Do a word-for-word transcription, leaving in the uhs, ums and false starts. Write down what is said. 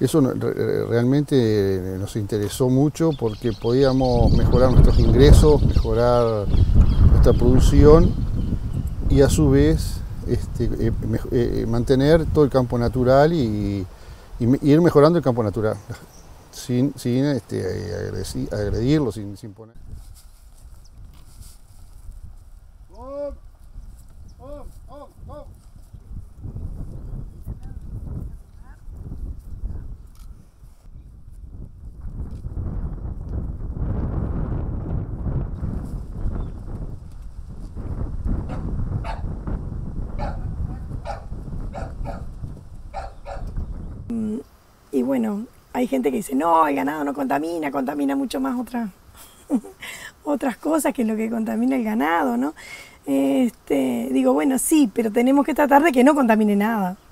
Eso realmente nos interesó mucho porque podíamos mejorar nuestros ingresos, mejorar nuestra producción y a su vez este, eh, eh, mantener todo el campo natural y, y, y ir mejorando el campo natural sin, sin este, agredir, agredirlo, sin, sin poner... Y bueno, hay gente que dice, no, el ganado no contamina, contamina mucho más otras, otras cosas que es lo que contamina el ganado, ¿no? Este, digo, bueno, sí, pero tenemos que tratar de que no contamine nada.